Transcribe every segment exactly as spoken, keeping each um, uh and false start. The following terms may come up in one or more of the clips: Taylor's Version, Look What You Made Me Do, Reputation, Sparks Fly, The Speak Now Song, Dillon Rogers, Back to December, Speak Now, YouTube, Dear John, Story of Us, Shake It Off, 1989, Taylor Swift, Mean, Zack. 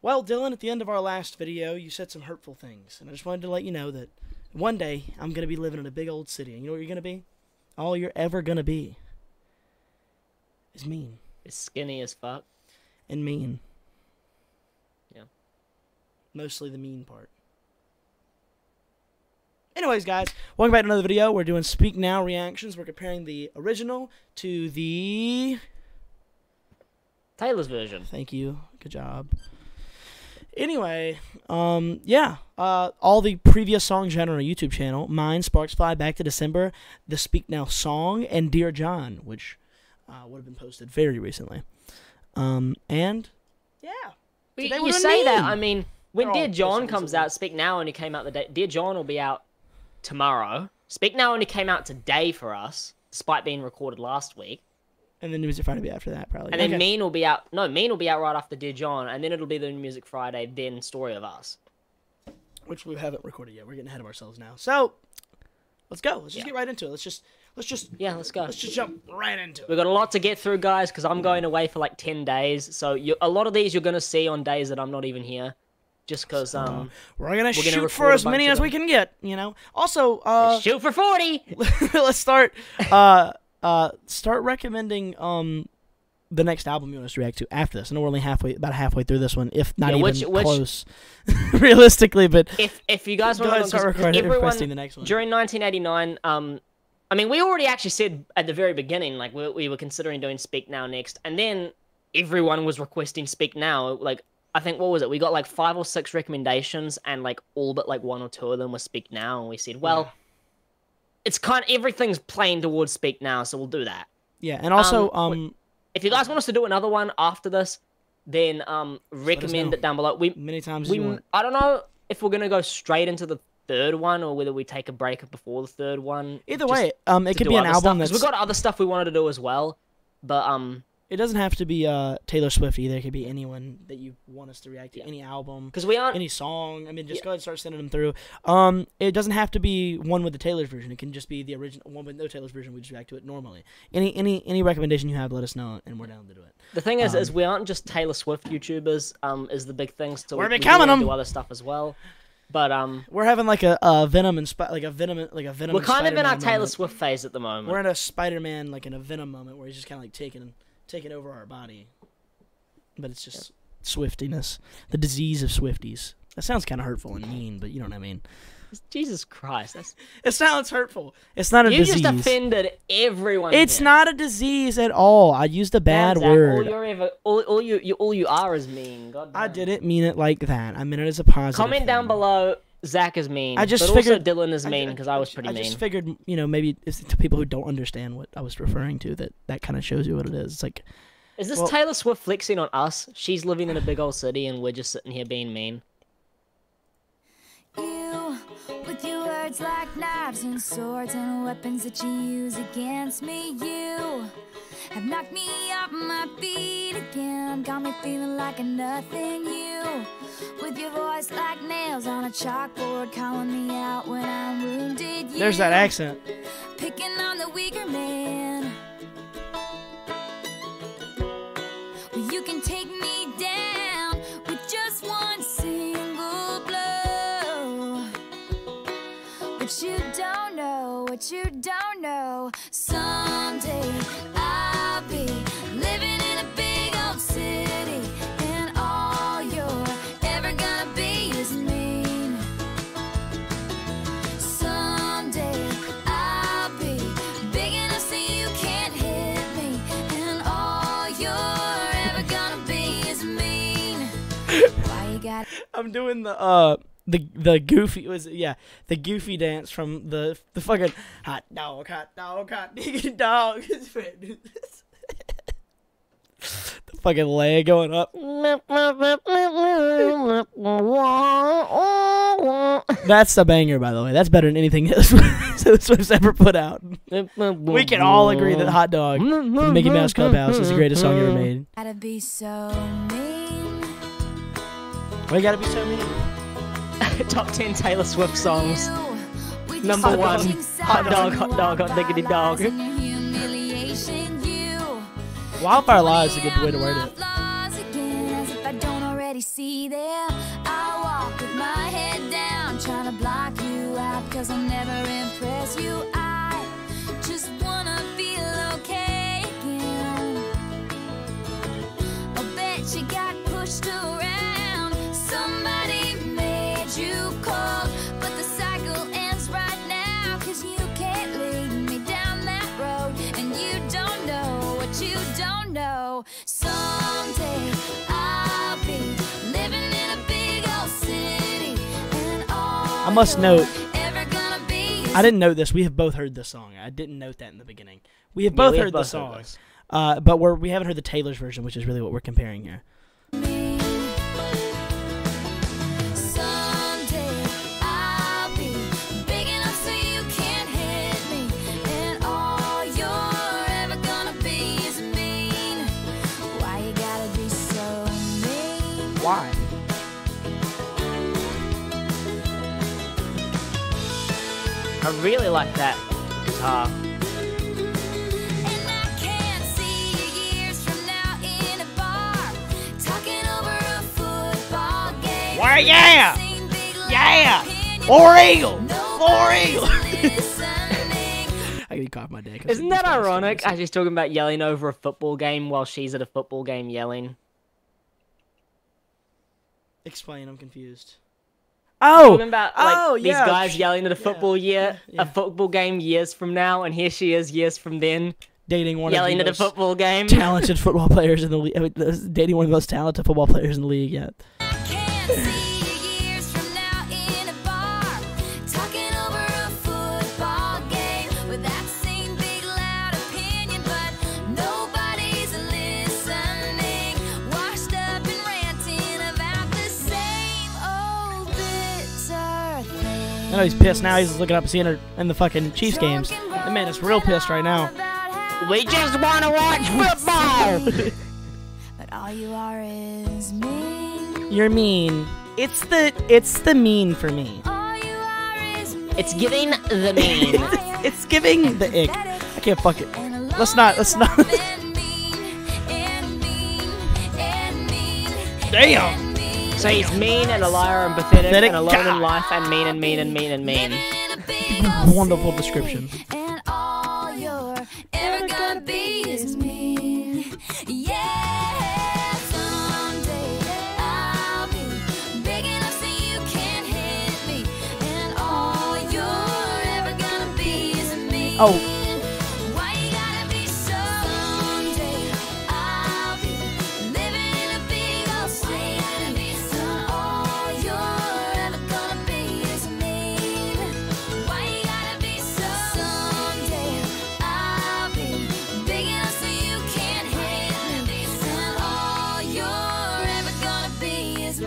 Well, Dylan, at the end of our last video, you said some hurtful things, and I just wanted to let you know that one day I'm going to be living in a big old city, and you know what you're going to be? All you're ever going to be is mean. Is skinny as fuck. And mean. Yeah. Mostly the mean part. Anyways, guys, welcome back to another video. We're doing Speak Now reactions. We're comparing the original to the... Taylor's version. Thank you. Good job. Anyway, um, yeah, uh, all the previous songs you had on our YouTube channel, Mine, Sparks Fly, Back to December, The Speak Now Song, and Dear John, which uh, would have been posted very recently. Um, and, yeah. You, you say mean. that, I mean, when Dear John comes out, Speak Now only came out the day. Dear John will be out tomorrow. Speak Now only came out today for us, despite being recorded last week. And then New Music Friday will be after that, probably. And then okay. Mean will be out. No, Mean will be out right after Dear John, and then it'll be the New Music Friday, then Story of Us. Which we haven't recorded yet. We're getting ahead of ourselves now. So, let's go. Let's just yeah. get right into it. Let's just, let's just. Yeah, let's go. Let's just jump right into it. We've got a lot to get through, guys, because I'm going away for like ten days. So you, a lot of these you're going to see on days that I'm not even here. Just because um, we're gonna we're shoot gonna for as many as we can get, you know. Also, uh, shoot for forty. Let's start. Uh, uh, start recommending um, the next album you want us to react to after this. I know we're only halfway, about halfway through this one, if not yeah, which, even which, close, realistically. But if if you guys want to start recording, requesting the next one during nineteen eighty-nine. Um, I mean, we already actually said at the very beginning, like we we were considering doing Speak Now next, and then everyone was requesting Speak Now, like. I think, what was it? We got like five or six recommendations and like all but like one or two of them were Speak Now. And we said, well, yeah. it's kind of, everything's playing towards Speak Now. So we'll do that. Yeah. And also, um, um if you guys want us to do another one after this, then, um, recommend it down below. We, Many times we, you I don't know if we're going to go straight into the third one or whether we take a break before the third one. Either way, um, it could be an album. Because we've got other stuff we wanted to do as well. But, um, it doesn't have to be uh, Taylor Swift either. It could be anyone that you want us to react to, yeah. any album, because we aren't any song. I mean, just yeah. go ahead and start sending them through. Um, it doesn't have to be one with the Taylor's version. It can just be the original one with no Taylor's version. We just react to it normally. Any any any recommendation you have, let us know, and we're down to do it. The thing is, um, is we aren't just Taylor Swift YouTubers. Um, is the big thing. So we're we, becoming we them. Do other stuff as well. But um, we're having like a, a Venom and like a Venom like a Venom. We're kind of in our moment. Taylor Swift phase at the moment. We're in a Spider-Man like in a Venom moment where he's just kind of like taking. taking over our body, but it's just yeah. Swiftiness, the disease of Swifties. That sounds kind of hurtful and mean, but you know what I mean. Jesus Christ, that's... it sounds hurtful. It's not a you disease. You just offended everyone. It's here. not a disease at all. I used a bad yeah, word. All, you're ever, all, all you, you, all you are is mean. God damn. I didn't mean it like that. I meant it as a positive. Comment thing. down below. Zack is mean. I just but figured also Dylan is mean because I, I, I was pretty I mean. I just figured, you know, maybe it's to people who don't understand what I was referring to that that kind of shows you what it is. It's like, is this well, Taylor Swift flexing on us? She's living in a big old city and we're just sitting here being mean. You, with your words like knives and swords and weapons that you use against me, you have knocked me off my feet again, got me feeling like a nothing. You, with your voice like nails on a chalkboard, calling me out when I'm wounded. You, there's that accent. Picking on the weaker man. Well, you can take me down with just one single blow, but you don't know what you don't know. Someday I'll be living in a big old city, and all you're ever gonna be is mean. Someday I'll be big enough so you can't hit me, and all you're ever gonna be is mean. Why you got I'm doing the uh The the goofy was yeah the goofy dance from the the fucking hot dog hot dog hot dog the fucking leg going up that's a banger, by the way. That's better than anything else Taylor Swift's ever put out. We can all agree that Hot Dog from Mickey Mouse Clubhouse is the greatest song ever made. Gotta be so mean. We gotta be so mean. Top ten Taylor Swift songs. You, Number hot one, hot dog, hot dog, hot diggity dog. Wildfire Lies is a good way to word it. nobody see there. I walk with my head down, trying to block you out, cause I'll never impress you. I just wanna feel okay again. I bet you got pushed around, somebody made you cold, but the cycle ends right now, cause you can't lead me down that road, and you don't know what you don't know. Someday I must note, I didn't note this. We have both heard this song. I didn't note that in the beginning. We have both yeah, we heard have both the song, uh, but we're, we haven't heard the Taylor's version, which is really what we're comparing here. Why? I really like that guitar. And I can't see you years from now in a bar, talking over a football game. Why, yeah! Yeah! Four Eagle! Four Eagle! I can cough my dick. Isn't that ironic? As she's talking about yelling over a football game while she's at a football game yelling. Explain, I'm confused. Oh, talking about like oh, these yeah. guys yelling at a football yeah. year, yeah. a football game years from now, and here she is years from then, dating one yelling of the at most a football game, talented football players in the league, I mean, dating one of the most talented football players in the league yet. I know he's pissed now. He's looking up, seeing her in the fucking Chiefs games. The man is real pissed right now. We just want to watch football. But all you are is mean. You're mean. It's the it's the mean for me. All you are is mean. It's giving the mean. it's, it's giving the ick. I can't fuck it. Let's not. Let's not. Damn. So he's mean and a liar and pathetic, pathetic and alone God. in life and mean and mean and mean and mean. Wonderful description. And all you're ever gonna be is mean. Yeah, someday I'll be big enough so you can't hit me. And all you're ever gonna be is mean. Oh.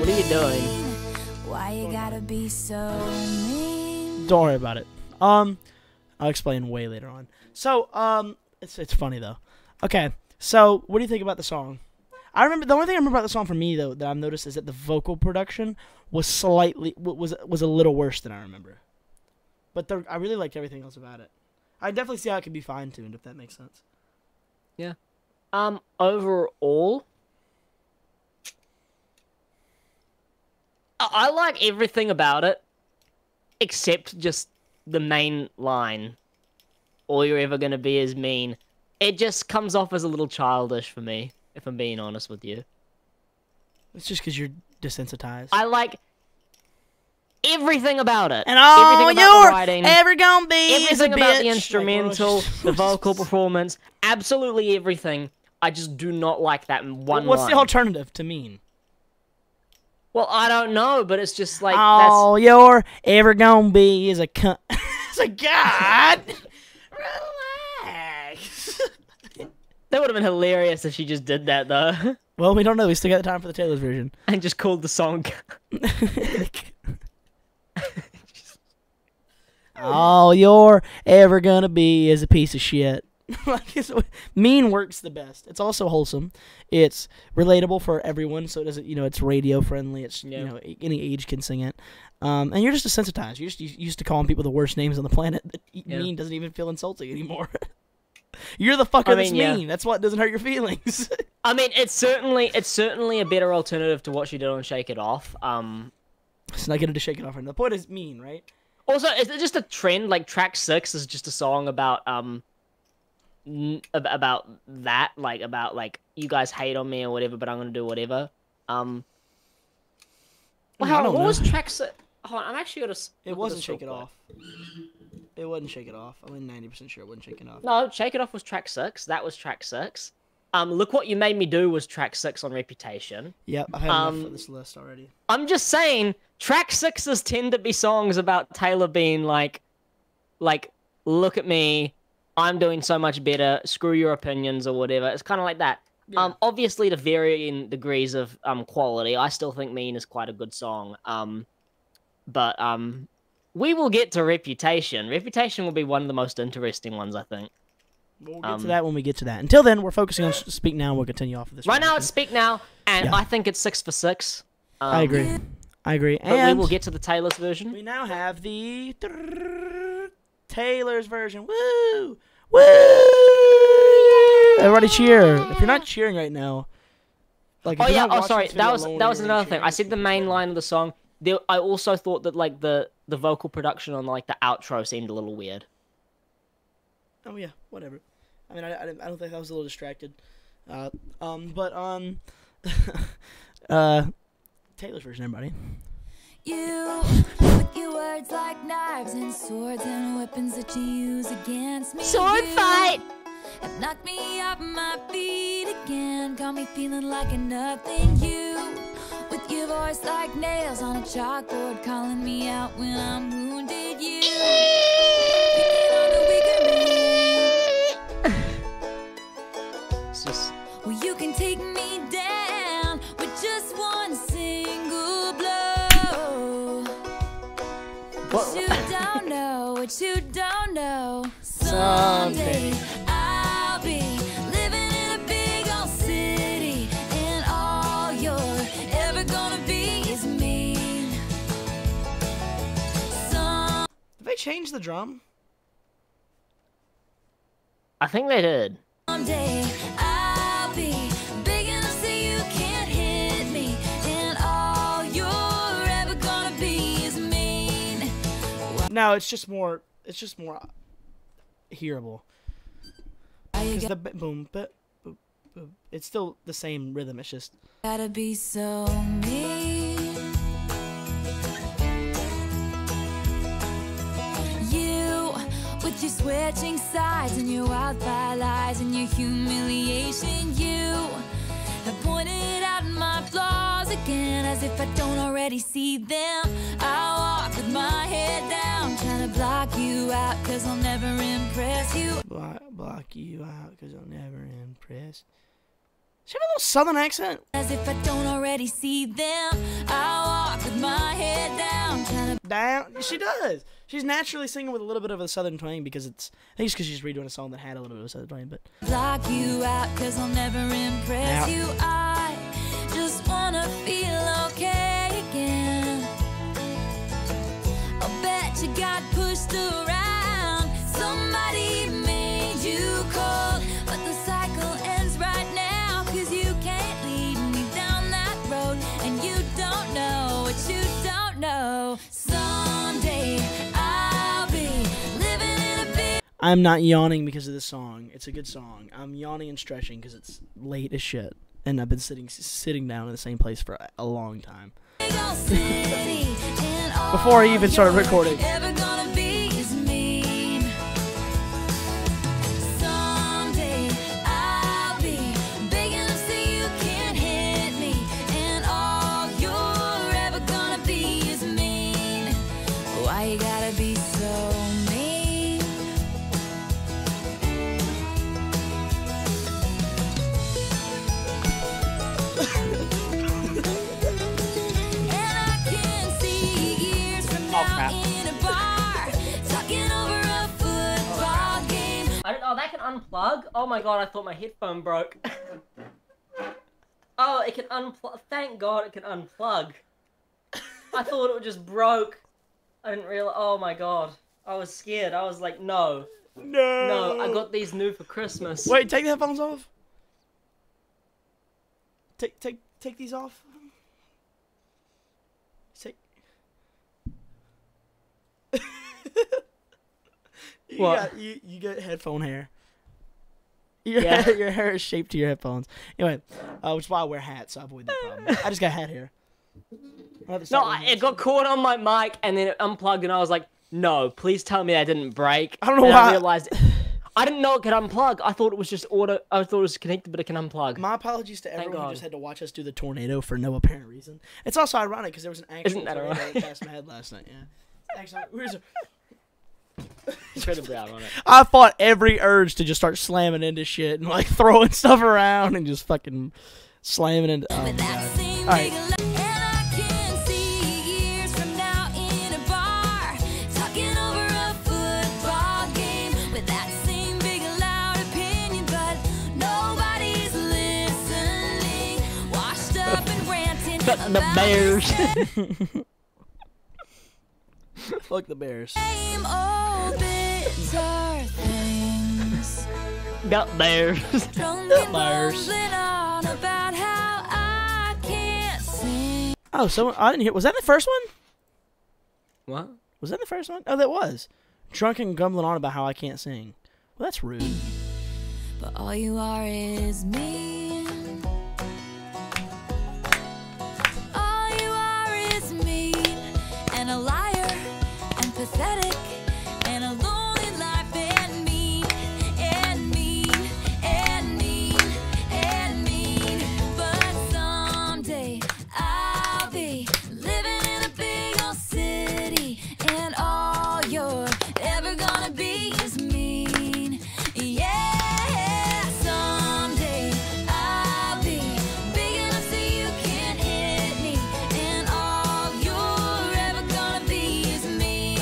What are you doing? Why you gotta be so mean? Don't worry about it. Um, I'll explain way later on. So, um, it's it's funny though. Okay, so what do you think about the song? I remember the only thing I remember about the song for me though that I've noticed is that the vocal production was slightly was was a little worse than I remember. But the, I really liked everything else about it. I definitely see how it could be fine tuned if that makes sense. Yeah. Um. Overall. I like everything about it, except just the main line. All you're ever going to be is mean. It just comes off as a little childish for me, if I'm being honest with you. It's just because you're desensitized. I like everything about it. And all everything about the writing, ever going to be everything about bitch. the instrumental, like, the vocal performance, absolutely everything. I just do not like that in one What's line. What's the alternative to mean? Well, I don't know, but it's just like... All that's... you're ever gonna be is a cunt. It's like, God! Relax! That would have been hilarious if she just did that, though. Well, we don't know. We still got time for the Taylor's version. And just called the song... just... All you're ever gonna be is a piece of shit. Like it's, mean works the best. It's also wholesome. It's relatable for everyone, so it doesn't. You know, it's radio friendly. It's yeah. you know, any age can sing it. Um, and you're just desensitized. You're just you used to calling people the worst names on the planet. That yeah. Mean doesn't even feel insulting anymore. You're the fucker I that's mean, mean. Yeah. That's why it doesn't hurt your feelings. I mean, it's certainly it's certainly a better alternative to what she did on Shake It Off. Um, it's not getting to Shake It Off. And the point is Mean, right? Also, it's just a trend. Like track six is just a song about um, about that. Like about like you guys hate on me or whatever, but I'm gonna do whatever. Um. Wow, what know. was track six? Hold on, I'm actually gonna. It wasn't Shake It Off. It wasn't Shake It Off. I'm ninety percent sure it wasn't Shake It Off. No, Shake It Off was track six. That was track six. Um, Look What You Made Me Do was track six on Reputation. Yep, I've had um, enough for this list already. I'm just saying, track sixes tend to be songs about Taylor being like, like, look at me, I'm doing so much better, screw your opinions or whatever. It's kind of like that. Yeah. Um, obviously, to varying degrees of um quality, I still think Mean is quite a good song. Um, but um, we will get to Reputation. Reputation will be one of the most interesting ones, I think. We'll get um, to that when we get to that. Until then, we're focusing on Speak Now. We'll continue off of this. Right reaction. now, it's Speak Now, and yeah. I think it's six for six. Um, I agree. I agree. But and we will get to the Taylor's version. We now have the Taylor's version. Woo! Woo! Everybody cheer. If you're not cheering right now, like oh yeah, oh sorry, that was that was another thing. I said the main line of the song. There, I also thought that like the the vocal production on like the outro seemed a little weird. Oh yeah, whatever. I mean, I, I don't think I was a little distracted, uh, um, but um, uh, Taylor's version, everybody. You put your words like knives and swords and weapons that you use against me. Sword fight. Have knocked me off my feet again. Got me feeling like a nothing. You with your voice like nails on a chalkboard, calling me out when I'm wounded. You. Picking on the weaker man. It's just. Well, you can take me down with just one single blow. But you don't know what you don't know. Someday. Someday. Did they change the drum? I think they did. Someday I'll be big enough so you can't hit me, and all you're ever gonna be is mean. No, it's just more. It's just more hearable. Because the boom, but it's still the same rhythm. It's just gotta be so mean. You're switching sides and your wildfire lies and your humiliation. You have pointed out my flaws again, as if I don't already see them. I walk with my head down, trying to block you out, cause I'll never impress you. Block, block you out, cause I'll never impress. She have a little southern accent. As if I don't already see them. I walk with my head down, trying to down. She does. She's naturally singing with a little bit of a southern twang because it's. I think it's because she's redoing a song that had a little bit of a southern twang, but. Block you out, cause I'll never impress out. you. I just wanna feel okay again. I'll bet you got pushed around. Somebody made you cold, but the cycle ends right now. Someday I'll be living in a big. I'm not yawning because of this song. It's a good song. I'm yawning and stretching because it's late as shit, and I've been sitting sitting down in the same place for a long time. Before I even started recording. Unplug? Oh my god, I thought my headphone broke. Oh, it can unplug. Thank god it can unplug. I thought it just broke. I didn't realize. Oh my god. I was scared. I was like, no. No. No, I got these new for Christmas. Wait, take the headphones off. Take, take, take these off. Take. you what? Got, you, you get headphone hair. Your, yeah. hair, your hair is shaped to your headphones. Anyway, uh, which is why I wear hats, so I avoid that problem. I just got hat hair. No, I, it got caught on my mic, and then it unplugged, and I was like, no, please tell me that didn't break. I don't know and why. I realized it, I didn't know it could unplug. I thought it was just auto. I thought it was connected, but it can unplug. My apologies to everyone who just had to watch us do the tornado for no apparent reason. It's also ironic, because there was an actual tornado that passed my head last night. Yeah. Actually, where's a... Incredibly ironic. I fought every urge to just start slamming into shit and like throwing stuff around and just fucking slamming into. Oh my God. All right. Cutting the bears. Fuck the bears. Not bears. Not bears. Oh, someone I didn't hear. Was that the first one? What? Was that the first one? Oh, that was. Drunk and grumbling on about how I can't sing. Well, that's rude. But all you are is me. Pathetic and a lonely life and mean and mean and mean and mean. But someday I'll be living in a big old city, and all you're ever gonna be is mean. Yeah, someday I'll be big enough so you can hit me, and all you're ever gonna be is mean.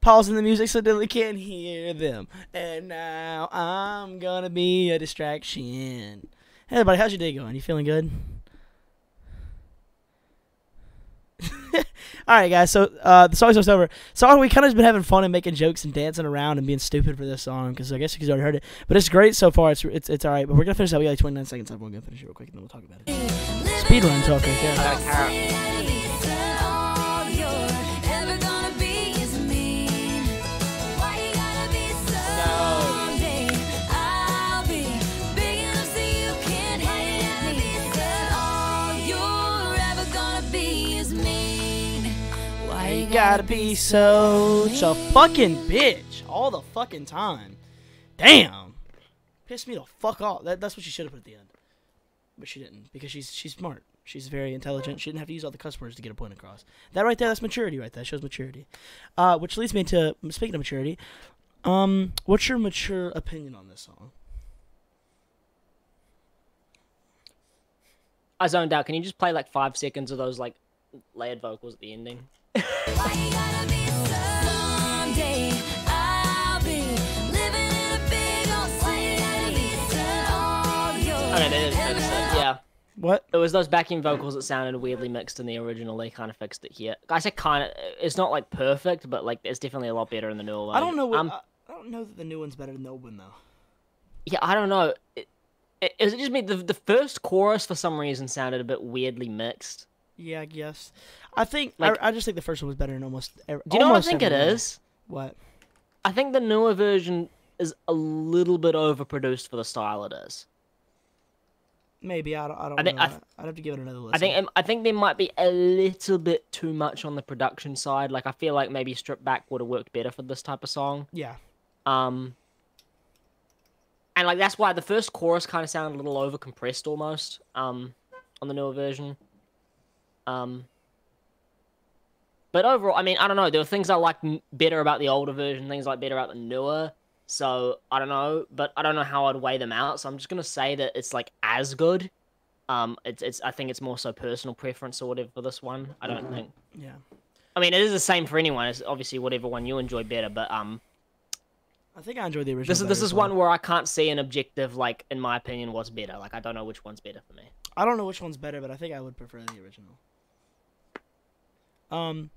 Pausing the music so Dilly can't hear them. And now I'm gonna be a distraction. Hey everybody, how's your day going? You feeling good? Alright guys, so uh, the song's almost over. So we kind of just been having fun and making jokes and dancing around and being stupid for this song, because I guess you guys already heard it. But it's great so far, it's it's, it's alright. But we're gonna finish that. We got like twenty-nine seconds left. We're gonna finish it real quick and then we'll talk about it. Speedrun talk right there. I gotta be such a fucking bitch all the fucking time. Damn, piss me the fuck off. That, that's what she should have put at the end, but she didn't, because she's she's smart. She's very intelligent. She didn't have to use all the cuss words to get a point across. That right there, that's maturity right there. That shows maturity, uh, which leads me to, speaking of maturity, um, what's your mature opinion on this song? I zoned out. Can you just play like five seconds of those like layered vocals at the ending? Why you gotta be someday? I'll be living in a big old city. Okay, they didn't fix it. Yeah. What? It was those backing vocals that sounded weirdly mixed in the original. They kind of fixed it here. I say kind of. It's not like perfect, but like it's definitely a lot better in the newer one. I don't know. What, um, I, I don't know that the new one's better than the old one though. Yeah, I don't know. It, it, is it just me? The the first chorus for some reason sounded a bit weirdly mixed. Yeah, I guess. I think like, I, I just think the first one was better than almost every. Do you know what I think it is? What? I think the newer version is a little bit overproduced for the style it is. Maybe I don't. I don't I think, know. I th I'd have to give it another listen. I think I think there might be a little bit too much on the production side. Like I feel like maybe Strip Back would have worked better for this type of song. Yeah. Um. And like that's why the first chorus kind of sounded a little overcompressed almost. Um, on the newer version. Um, but overall, I mean, I don't know. There were things I liked better about the older version, things I like better about the newer. So I don't know, but I don't know how I'd weigh them out. So I'm just gonna say that it's like as good. Um, it's it's. I think it's more so personal preference or whatever for this one. I don't mm-hmm. think. Yeah. I mean, it is the same for anyone. It's obviously whatever one you enjoy better, but um. I think I enjoyed the original. This is this is one where I can't see an objective like, in my opinion, what's better. Like I don't know which one's better for me. I don't know which one's better, but I think I would prefer the original. Um,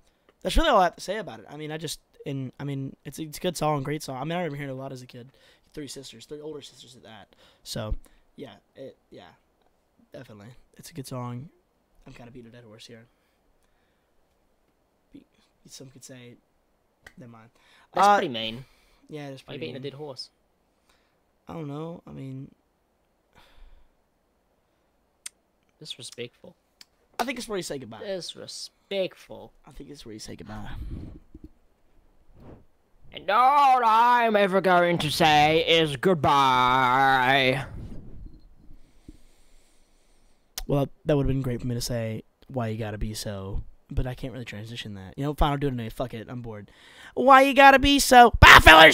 that's really all I have to say about it. I mean, I just, and I mean, it's it's a good song, great song. I mean, I remember hearing it a lot as a kid. Three sisters, three older sisters at that. So, yeah, it, yeah, definitely, it's a good song. I'm kind of beating a dead horse here. Some could say, never mind. That's uh, pretty mean. Yeah, that's pretty. Why are you beating mean. a dead horse? I don't know. I mean, disrespectful. I think it's where you say goodbye. Disrespectful. I think it's where you say goodbye. And all I'm ever going to say is goodbye. Well, that would have been great for me to say, why you gotta be so, but I can't really transition that. You know, fine, I'll do it anyway. Fuck it, I'm bored. Why you gotta be so? Bye, fellas!